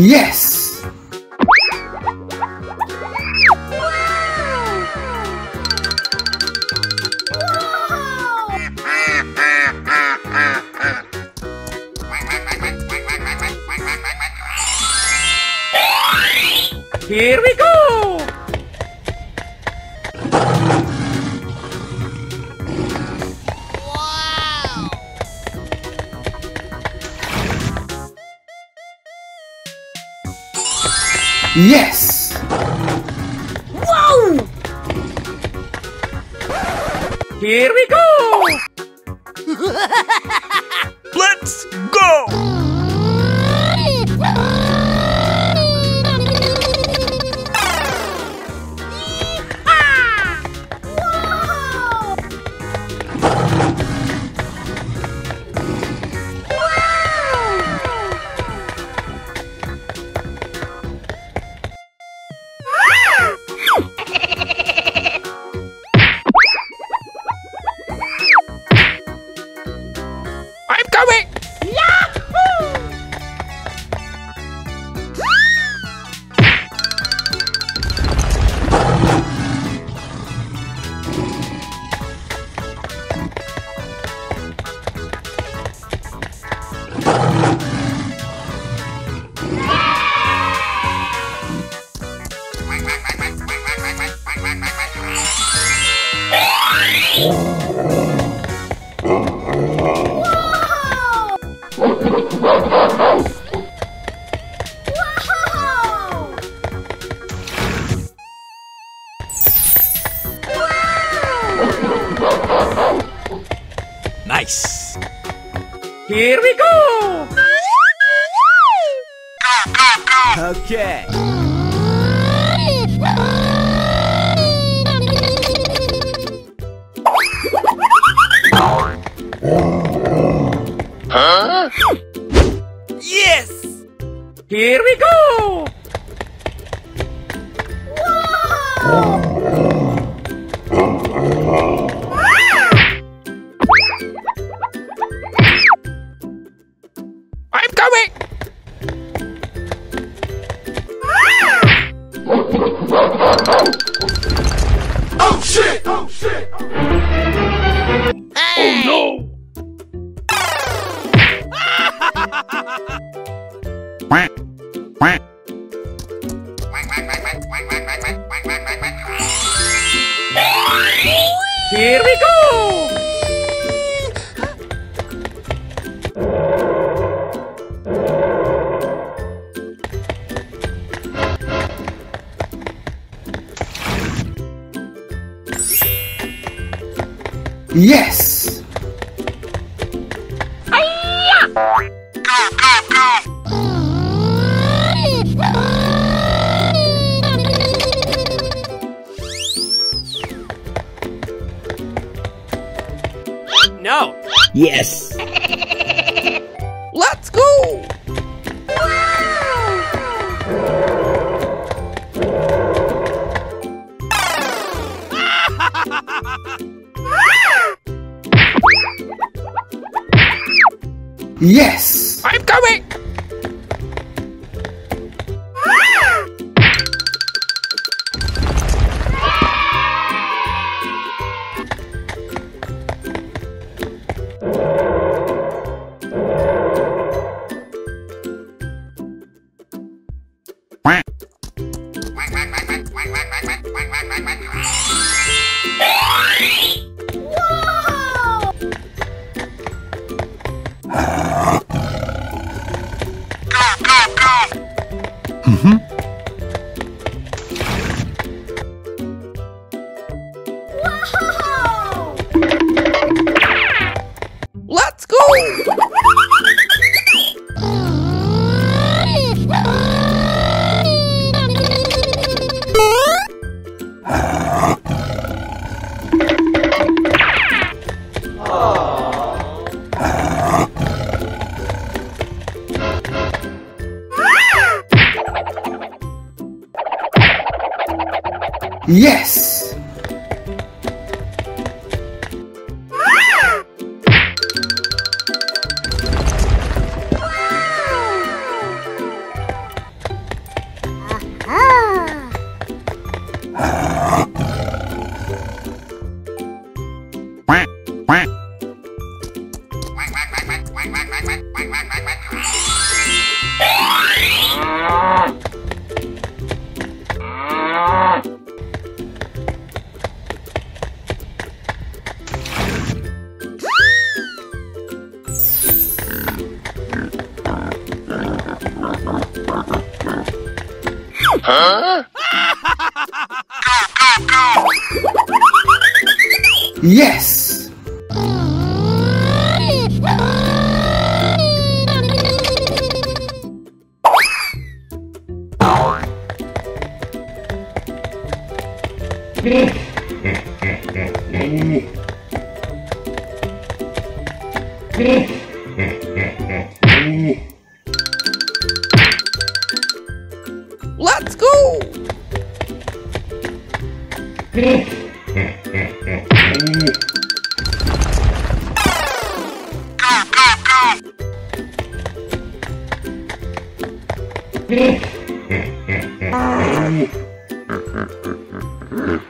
Yes! Here we go! Wow! Yes! Whoa! Here we go! Let's go! Nice. Here we go. Okay. Huh? Yes. Here we go. Here we go! Yes! No. Yes. Let's go. Yes. I'm coming. Yes! Ah! Wow! Go! Yes! Let's go! Go!